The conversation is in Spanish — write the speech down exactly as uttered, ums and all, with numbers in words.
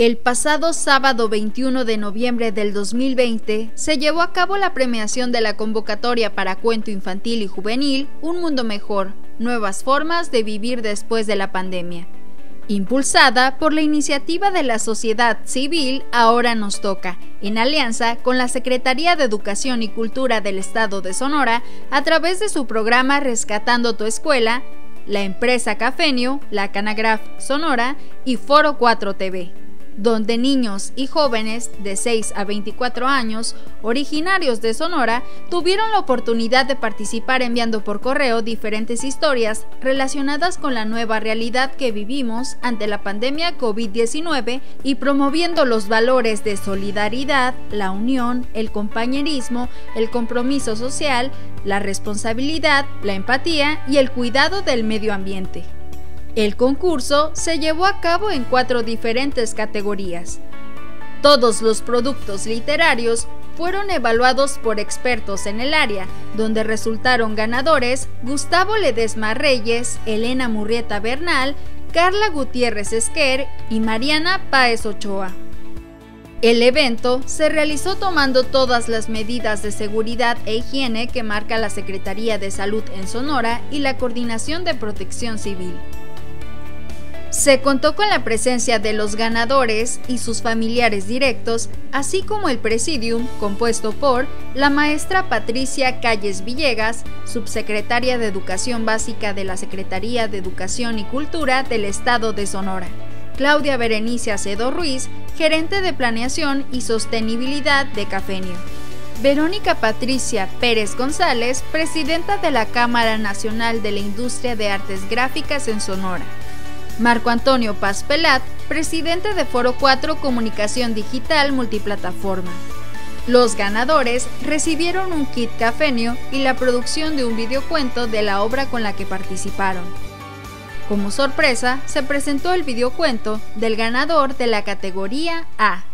El pasado sábado veintiuno de noviembre del dos mil veinte se llevó a cabo la premiación de la convocatoria para cuento infantil y juvenil Un Mundo Mejor, Nuevas Formas de Vivir Después de la Pandemia, impulsada por la iniciativa de la sociedad civil Ahora Nos Toca, en alianza con la Secretaría de Educación y Cultura del Estado de Sonora a través de su programa Rescatando tu Escuela, la empresa Caffenio, la Canagraf Sonora y Foro cuatro T V, donde niños y jóvenes de seis a veinticuatro años originarios de Sonora tuvieron la oportunidad de participar enviando por correo diferentes historias relacionadas con la nueva realidad que vivimos ante la pandemia COVID diecinueve y promoviendo los valores de solidaridad, la unión, el compañerismo, el compromiso social, la responsabilidad, la empatía y el cuidado del medio ambiente. El concurso se llevó a cabo en cuatro diferentes categorías. Todos los productos literarios fueron evaluados por expertos en el área, donde resultaron ganadores Gustavo Ledesma Reyes, Elena Murrieta Bernal, Carla Gutiérrez Esquer y Mariana Páez Ochoa. El evento se realizó tomando todas las medidas de seguridad e higiene que marca la Secretaría de Salud en Sonora y la Coordinación de Protección Civil. Se contó con la presencia de los ganadores y sus familiares directos, así como el presidium compuesto por la maestra Patricia Calles Villegas, subsecretaria de Educación Básica de la Secretaría de Educación y Cultura del Estado de Sonora, Claudia Berenicia Cedo Ruiz, gerente de Planeación y Sostenibilidad de Caffenio, Verónica Patricia Pérez González, presidenta de la Cámara Nacional de la Industria de Artes Gráficas en Sonora, Marco Antonio Paz Pelat, presidente de Foro cuatro Comunicación Digital Multiplataforma. Los ganadores recibieron un kit Caffenio y la producción de un videocuento de la obra con la que participaron. Como sorpresa, se presentó el videocuento del ganador de la categoría A.